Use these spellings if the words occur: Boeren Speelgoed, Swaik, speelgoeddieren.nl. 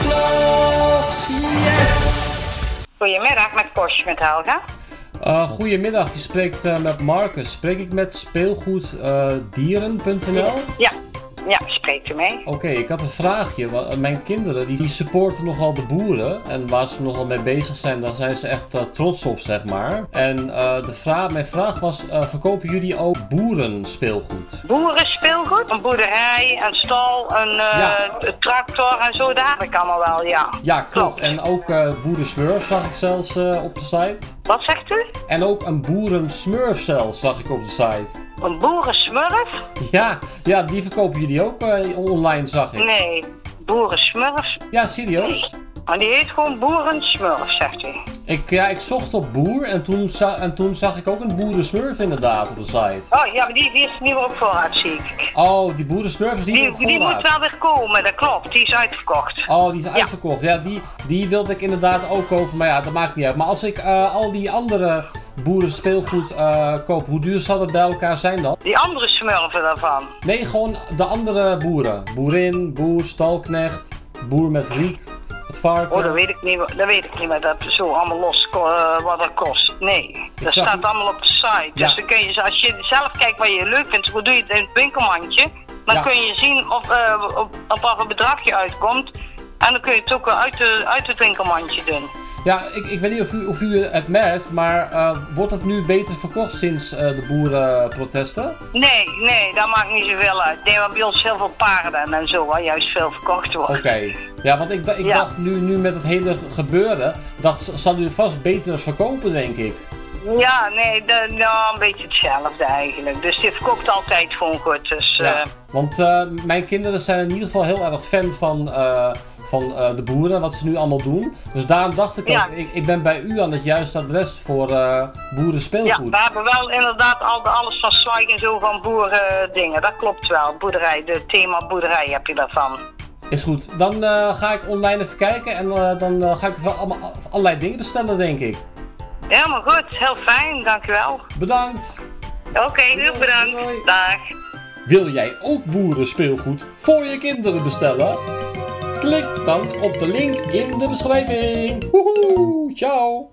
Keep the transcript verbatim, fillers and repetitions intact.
klopt. Yes. Goedemiddag, met Porsche, met Helga. Uh, goedemiddag, je spreekt uh, met Marcus. Spreek ik met speelgoeddieren punt n l? Uh, ja. Ja, spreekt u mee. Oké, okay, ik had een vraagje. Mijn kinderen die supporten nogal de boeren. En waar ze nogal mee bezig zijn, daar zijn ze echt uh, trots op, zeg maar. En uh, de vraag, mijn vraag was, uh, verkopen jullie ook boeren speelgoed? Boeren speelgoed? Een boerderij, een stal, een uh, ja. tractor en zo, daar heb ik allemaal wel, ja. Ja, klopt. klopt. En ook uh, Boeren Smurf zag ik zelfs uh, op de site. Wat zegt u? En ook een Boeren Smurf zelfs zag ik op de site. Een Boeren Smurf? Ja, ja, die verkopen jullie ook uh, online, zag ik. Nee, Boeren Smurf. Ja, serieus? En die heet gewoon Boeren Smurf, zegt u. Ik, ja, ik zocht op boer en toen, en toen zag ik ook een Boeren Smurf inderdaad op de site. Oh ja, maar die, die is niet meer op voorraad, zie ik. Oh, die Boeren Smurf is niet die, meer op voorraad. Die moet wel weer komen, dat klopt. Die is uitverkocht. Oh, die is ja. uitverkocht. Ja, die, die wilde ik inderdaad ook kopen, maar ja, dat maakt niet uit. Maar als ik uh, al die andere boeren speelgoed uh, kopen. Hoe duur zal dat bij elkaar zijn dan? Die andere smurfen daarvan? Nee, gewoon de andere boeren. Boerin, boer, stalknecht, boer met riek, het varken. Oh, dat weet ik niet meer. Dat weet ik niet meer. Dat zo allemaal los uh, wat dat kost. Nee, dat staat niet allemaal op de site. Ja. Dus dan kun je, als je zelf kijkt wat je leuk vindt, hoe doe je het in het winkelmandje? Dan ja. kun je zien of uh, op, op wat een bedrag je uitkomt. En dan kun je het ook uit, de, uit het winkelmandje doen. Ja, ik, ik weet niet of u, of u het merkt, maar uh, wordt het nu beter verkocht sinds uh, de boerenprotesten? Nee, nee, dat maakt niet zoveel uit. Nee, want bij ons heel veel paarden en zo, waar juist veel verkocht wordt. Oké, okay. ja, want ik, ik ja. dacht nu, nu met het hele gebeuren, dacht, zal u vast beter verkopen, denk ik. Ja, nee, de, nou, een beetje hetzelfde eigenlijk. Dus dit verkoopt altijd gewoon goed. Dus, ja. uh... Want uh, mijn kinderen zijn in ieder geval heel erg fan van... Uh, van uh, de boeren, wat ze nu allemaal doen. Dus daarom dacht ik ja. ook, ik, ik ben bij u aan het juiste adres voor uh, boeren speelgoed. Ja, we hebben wel inderdaad al de, alles van Swaik en zo van boeren dingen. Dat klopt wel, boerderij, de thema boerderij heb je daarvan. Is goed, dan uh, ga ik online even kijken en uh, dan uh, ga ik even allemaal, allerlei dingen bestellen, denk ik. Helemaal goed, heel fijn, dankjewel. Bedankt. Oké, okay, heel bedankt. Doei. Dag. Wil jij ook boeren speelgoed voor je kinderen bestellen? Klik dan op de link in de beschrijving. Woehoe, ciao!